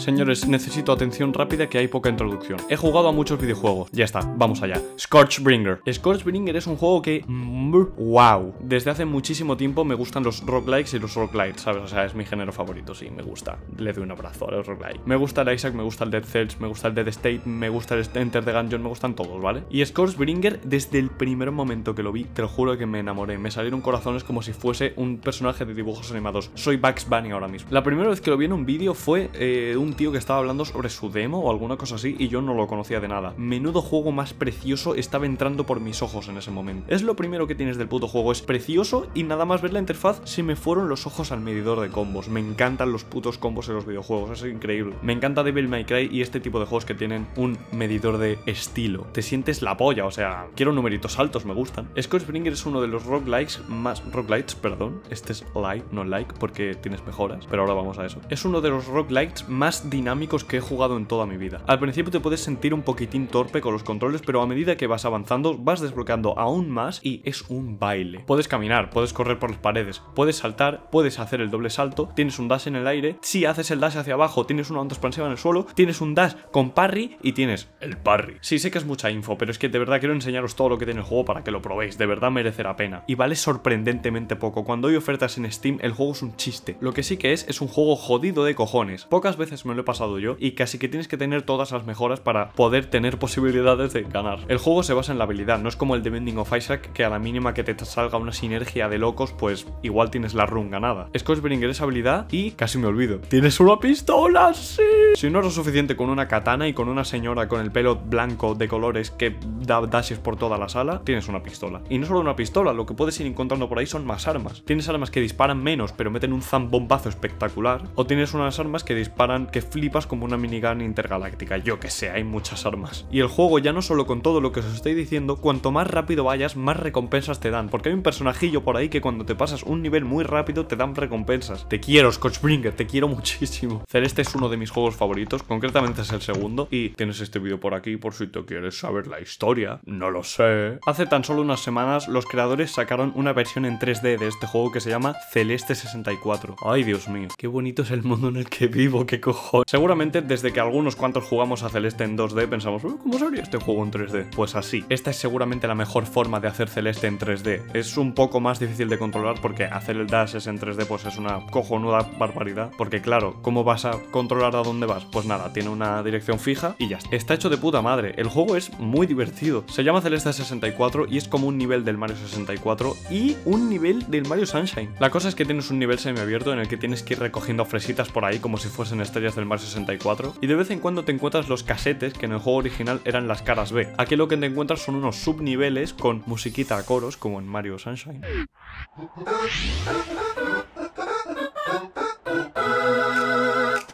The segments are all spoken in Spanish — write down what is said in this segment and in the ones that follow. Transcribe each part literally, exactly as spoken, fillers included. Señores, necesito atención rápida que hay poca introducción. He jugado a muchos videojuegos. Ya está, vamos allá. Scourgebringer. Scourgebringer es un juego que... ¡Wow! Desde hace muchísimo tiempo me gustan los roguelikes y los roguelites, ¿sabes? O sea, es mi género favorito, sí, me gusta. Le doy un abrazo a los roguelikes. Me gusta el Isaac, me gusta el Dead Cells, me gusta el Dead State, me gusta el Enter the Gungeon, me gustan todos, ¿vale? Y Scourgebringer, desde el primer momento que lo vi, te lo juro que me enamoré. Me salieron corazones como si fuese un personaje de dibujos animados. Soy Bugs Bunny ahora mismo. La primera vez que lo vi en un vídeo fue eh, un tío que estaba hablando sobre su demo o alguna cosa así y yo no lo conocía de nada. Menudo juego más precioso estaba entrando por mis ojos en ese momento. Es lo primero que tienes del puto juego, es precioso y nada más ver la interfaz se me fueron los ojos al medidor de combos. Me encantan los putos combos en los videojuegos, es increíble. Me encanta Devil May Cry y este tipo de juegos que tienen un medidor de estilo. Te sientes la polla, o sea, quiero numeritos altos, me gustan. Scourgebringer es uno de los roguelikes más... roguelites, perdón. Este es like, no like, porque tienes mejoras, pero ahora vamos a eso. Es uno de los roguelikes más dinámicos que he jugado en toda mi vida. Al principio te puedes sentir un poquitín torpe con los controles, pero a medida que vas avanzando vas desbloqueando aún más y es un baile. Puedes caminar, puedes correr por las paredes, puedes saltar, puedes hacer el doble salto, tienes un dash en el aire, si haces el dash hacia abajo tienes una onda expansiva en el suelo, tienes un dash con parry y tienes el parry. Sí, sé que es mucha info, pero es que de verdad quiero enseñaros todo lo que tiene el juego para que lo probéis, de verdad merece la pena. Y vale sorprendentemente poco, cuando hay ofertas en Steam el juego es un chiste. Lo que sí que es, es un juego jodido de cojones. Pocas veces me lo he pasado yo y casi que tienes que tener todas las mejoras para poder tener posibilidades de ganar. El juego se basa en la habilidad, no es como el The Binding of Isaac que a la mínima que te salga una sinergia de locos pues igual tienes la run ganada. Scourgebringer es habilidad y casi me olvido. ¡Tienes una pistola! ¡Sí! Si no es lo suficiente con una katana y con una señora con el pelo blanco de colores que da dashes por toda la sala, tienes una pistola. Y no solo una pistola, lo que puedes ir encontrando por ahí son más armas. Tienes armas que disparan menos pero meten un zambombazo espectacular, o tienes unas armas que disparan que flipas como una minigun intergaláctica. Yo que sé, hay muchas armas. Y el juego ya no solo con todo lo que os estoy diciendo, cuanto más rápido vayas más recompensas te dan, porque hay un personajillo por ahí que cuando te pasas un nivel muy rápido te dan recompensas. Te quiero, Scourgebringer, te quiero muchísimo. Celeste es uno de mis juegos favoritos, concretamente es el segundo, y tienes este vídeo por aquí por si te quieres saber la historia. No lo sé. Hace tan solo unas semanas los creadores sacaron una versión en tres D de este juego que se llama Celeste sesenta y cuatro. Ay, Dios mío, qué bonito es el mundo en el que vivo, qué cojones. Seguramente desde que algunos cuantos jugamos a Celeste en dos D pensamos, ¿cómo sería este juego en tres D? Pues así. Esta es seguramente la mejor forma de hacer Celeste en tres D. Es un poco más difícil de controlar porque hacer el dash es en tres D pues es una cojonuda barbaridad, porque claro, ¿cómo vas a controlar a dónde vas? Pues nada, tiene una dirección fija y ya está. Está hecho de puta madre. El juego es muy divertido. Se llama Celeste sesenta y cuatro y es como un nivel del Mario sesenta y cuatro y un nivel del Mario Sunshine. La cosa es que tienes un nivel semiabierto en el que tienes que ir recogiendo fresitas por ahí como si fuesen estrellas del Mario sesenta y cuatro y de vez en cuando te encuentras los casetes que en el juego original eran las caras B. Aquí lo que te encuentras son unos subniveles con musiquita a coros como en Mario Sunshine.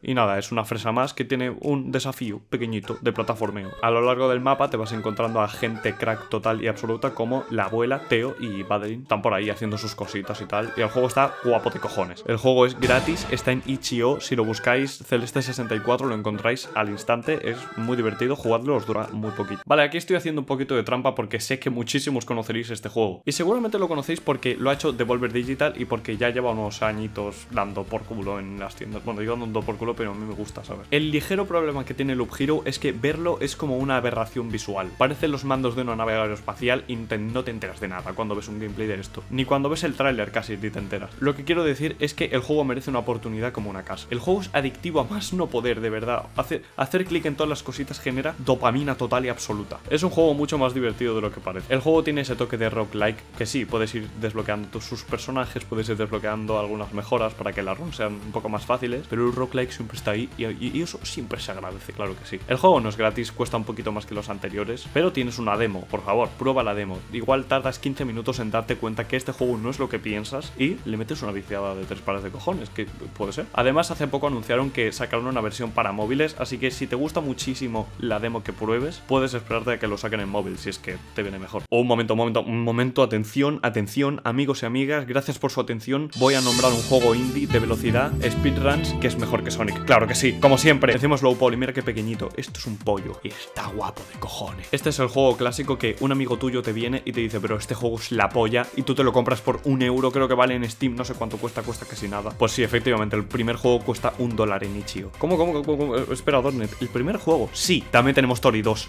Y nada, es una fresa más que tiene un desafío pequeñito de plataformeo. A lo largo del mapa te vas encontrando a gente crack total y absoluta como la abuela, Teo y Badrin. Están por ahí haciendo sus cositas y tal. Y el juego está guapo de cojones. El juego es gratis, está en itch punto io. Si lo buscáis, Celeste sesenta y cuatro, lo encontráis al instante. Es muy divertido, jugadlo, os dura muy poquito. Vale, aquí estoy haciendo un poquito de trampa porque sé que muchísimos conoceréis este juego. Y seguramente lo conocéis porque lo ha hecho Devolver Digital y porque ya lleva unos añitos dando por culo en las tiendas. Bueno, digo dando por culo, pero a mí me gusta, ¿sabes? El ligero problema que tiene Loop Hero es que verlo es como una aberración visual. Parecen los mandos de una nave aeroespacial y te, no te enteras de nada cuando ves un gameplay de esto. Ni cuando ves el tráiler casi te enteras. Lo que quiero decir es que el juego merece una oportunidad como una casa. El juego es adictivo a más no poder, de verdad. Hacer, hacer clic en todas las cositas genera dopamina total y absoluta. Es un juego mucho más divertido de lo que parece. El juego tiene ese toque de roguelike que sí, puedes ir desbloqueando tus, sus personajes, puedes ir desbloqueando algunas mejoras para que las runs sean un poco más fáciles, pero el roguelike siempre está ahí y eso siempre se agradece, claro que sí. El juego no es gratis, cuesta un poquito más que los anteriores, pero tienes una demo, por favor, prueba la demo. Igual tardas quince minutos en darte cuenta que este juego no es lo que piensas y le metes una viciada de tres pares de cojones, que puede ser. Además, hace poco anunciaron que sacaron una versión para móviles, así que si te gusta muchísimo la demo que pruebes, puedes esperarte a que lo saquen en móvil, si es que te viene mejor. Oh, un momento, un momento, un momento, atención, atención, amigos y amigas, gracias por su atención. Voy a nombrar un juego indie de velocidad, speedruns, que es mejor que Sony Sonic, claro que sí. Como siempre, decimos low poly, mira qué pequeñito. Esto es un pollo y está guapo de cojones. Este es el juego clásico que un amigo tuyo te viene y te dice, pero este juego es la polla, y tú te lo compras por un euro, creo que vale en Steam, no sé cuánto cuesta, cuesta casi nada. Pues sí, efectivamente, el primer juego cuesta un dólar en itch punto io. ¿Cómo, cómo, cómo, cómo? Espera, Dornet, ¿el primer juego? Sí, también tenemos Toree dos.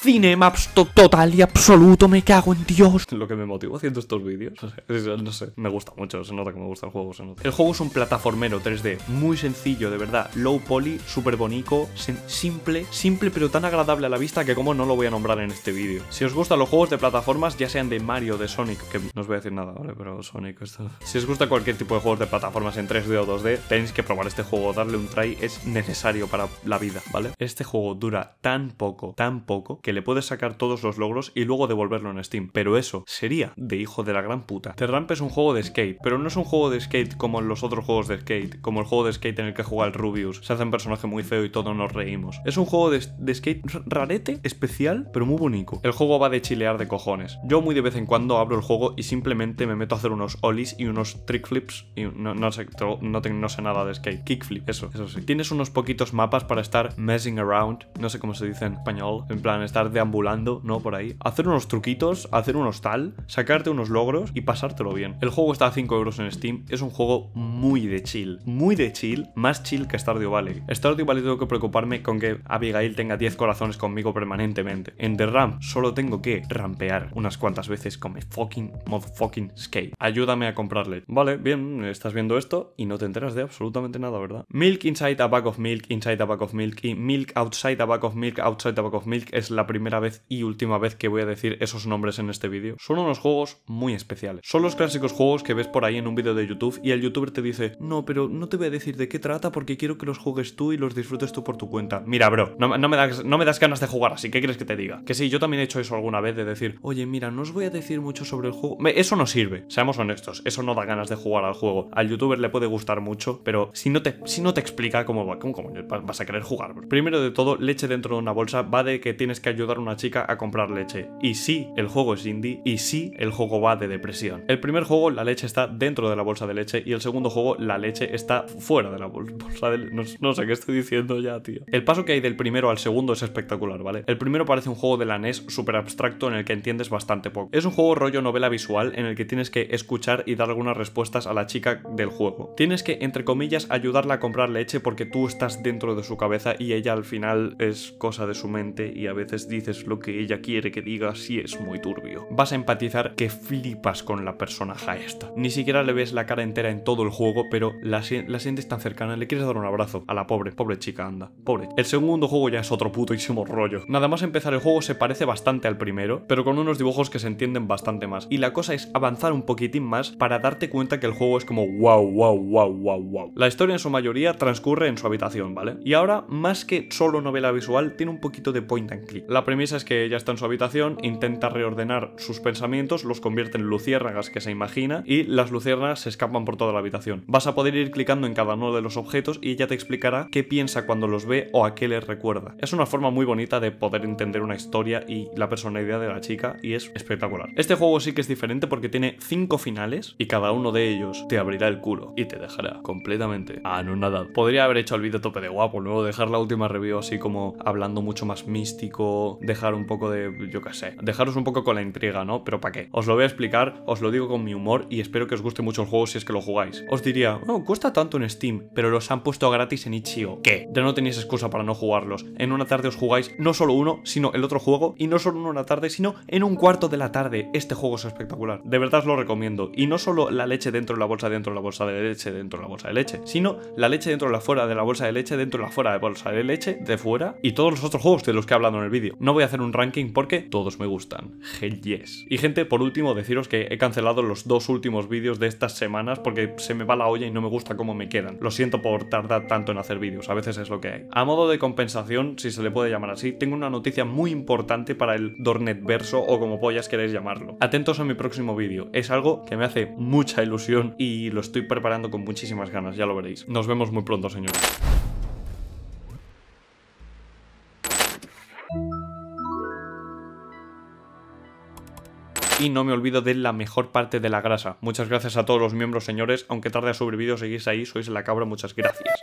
Cinemaps to total y absoluto, me cago en Dios. Lo que me motivó haciendo estos vídeos, no sé, me gusta mucho, se nota que me gusta el juego, se nota. El juego es un plataformero tres D, muy sencillo, de verdad, low poly, súper bonito, simple, simple pero tan agradable a la vista que como no lo voy a nombrar en este vídeo. Si os gustan los juegos de plataformas, ya sean de Mario, de Sonic, que no os voy a decir nada, ¿vale? Pero Sonic esto... Si os gusta cualquier tipo de juegos de plataformas en tres D o dos D, tenéis que probar este juego, darle un try, es necesario para la vida, ¿vale? Este juego dura tan poco, tan poco, que que le puedes sacar todos los logros y luego devolverlo en Steam. Pero eso sería de hijo de la gran puta. The Ramp es un juego de skate, pero no es un juego de skate como los otros juegos de skate, como el juego de skate en el que juega el Rubius. Se hace un personaje muy feo y todos nos reímos. Es un juego de, de skate rarete, especial, pero muy bonito. El juego va de chilear de cojones. Yo muy de vez en cuando abro el juego y simplemente me meto a hacer unos ollies y unos trick flips y no, no, sé, no, no sé nada de skate. Kickflip, eso, eso sí. Tienes unos poquitos mapas para estar messing around, no sé cómo se dice en español, en plan estar deambulando, ¿no? Por ahí. Hacer unos truquitos, hacer unos tal, sacarte unos logros y pasártelo bien. El juego está a cinco euros en Steam. Es un juego muy de chill. Muy de chill. Más chill que Stardew Valley. Stardew Valley tengo que preocuparme con que Abigail tenga diez corazones conmigo permanentemente. En The Ramp solo tengo que rampear unas cuantas veces con mi fucking motherfucking skate. Ayúdame a comprarle. Vale, bien, estás viendo esto y no te enteras de absolutamente nada, ¿verdad? Milk inside a bag of milk inside a bag of milk y milk outside a bag of milk outside a bag of milk es la primera vez y última vez que voy a decir esos nombres en este vídeo. Son unos juegos muy especiales. Son los clásicos juegos que ves por ahí en un vídeo de YouTube y el youtuber te dice, no, pero no te voy a decir de qué trata porque quiero que los juegues tú y los disfrutes tú por tu cuenta. Mira, bro, no, no, me das, no me das ganas de jugar, así que ¿qué quieres que te diga? Que sí, yo también he hecho eso alguna vez de decir, oye, mira, no os voy a decir mucho sobre el juego. Me, eso no sirve, seamos honestos, eso no da ganas de jugar al juego. Al youtuber le puede gustar mucho, pero si no te, si no te explica cómo va, cómo, cómo vas a querer jugar, bro. Primero de todo, leche dentro de una bolsa va de que tienes que ayudar a una chica a comprar leche. Y sí, el juego es indie, y sí, el juego va de depresión. El primer juego, la leche está dentro de la bolsa de leche, y el segundo juego, la leche está fuera de la bolsa de leche. No, no sé qué estoy diciendo ya, tío. El paso que hay del primero al segundo es espectacular, ¿vale? El primero parece un juego de la N E S súper abstracto en el que entiendes bastante poco. Es un juego rollo novela visual en el que tienes que escuchar y dar algunas respuestas a la chica del juego. Tienes que, entre comillas, ayudarla a comprar leche porque tú estás dentro de su cabeza y ella al final es cosa de su mente y a veces dices lo que ella quiere que digas y es muy turbio. Vas a empatizar que flipas con la personaje esta. Ni siquiera le ves la cara entera en todo el juego, pero la, la sientes tan cercana, le quieres dar un abrazo a la pobre, pobre chica, anda, pobre. El segundo juego ya es otro putísimo rollo. Nada más empezar el juego se parece bastante al primero, pero con unos dibujos que se entienden bastante más. Y la cosa es avanzar un poquitín más para darte cuenta que el juego es como wow, wow, wow, wow, wow. La historia en su mayoría transcurre en su habitación, ¿vale? Y ahora, más que solo novela visual, tiene un poquito de point and click. La premisa es que ella está en su habitación, intenta reordenar sus pensamientos, los convierte en luciérnagas que se imagina y las luciérnagas se escapan por toda la habitación. Vas a poder ir clicando en cada uno de los objetos y ella te explicará qué piensa cuando los ve o a qué les recuerda. Es una forma muy bonita de poder entender una historia y la personalidad de la chica y es espectacular. Este juego sí que es diferente porque tiene cinco finales y cada uno de ellos te abrirá el culo y te dejará completamente anonadado. Podría haber hecho el vídeo tope de guapo, luego dejar la última review así como hablando mucho más místico, dejar un poco de, yo qué sé, dejaros un poco con la intriga, ¿no? Pero ¿para qué? Os lo voy a explicar, os lo digo con mi humor y espero que os guste mucho el juego si es que lo jugáis. Os diría, no, cuesta tanto en Steam, pero los han puesto gratis en itch punto io. ¿Qué? Ya no tenéis excusa para no jugarlos. En una tarde os jugáis no solo uno, sino el otro juego, y no solo en una tarde, sino en un cuarto de la tarde. Este juego es espectacular. De verdad os lo recomiendo. Y no solo la leche dentro de la bolsa, dentro de la bolsa de leche, dentro de la bolsa de leche, sino la leche dentro de la fuera de la bolsa de leche, dentro de la fuera de bolsa de leche, de fuera, y todos los otros juegos de los que he hablado en el vídeo. No voy a hacer un ranking porque todos me gustan. Hell yes. Y gente, por último, deciros que he cancelado los dos últimos vídeos de estas semanas porque se me va la olla y no me gusta cómo me quedan. Lo siento por tardar tanto en hacer vídeos, a veces es lo que hay. A modo de compensación, si se le puede llamar así, tengo una noticia muy importante para el Dornetverso o como pollas queréis llamarlo. Atentos a mi próximo vídeo, es algo que me hace mucha ilusión y lo estoy preparando con muchísimas ganas, ya lo veréis. Nos vemos muy pronto, señores. Y no me olvido de la mejor parte de la grasa. Muchas gracias a todos los miembros, señores. Aunque tarde a subir vídeos, seguís ahí, sois la cabra, muchas gracias.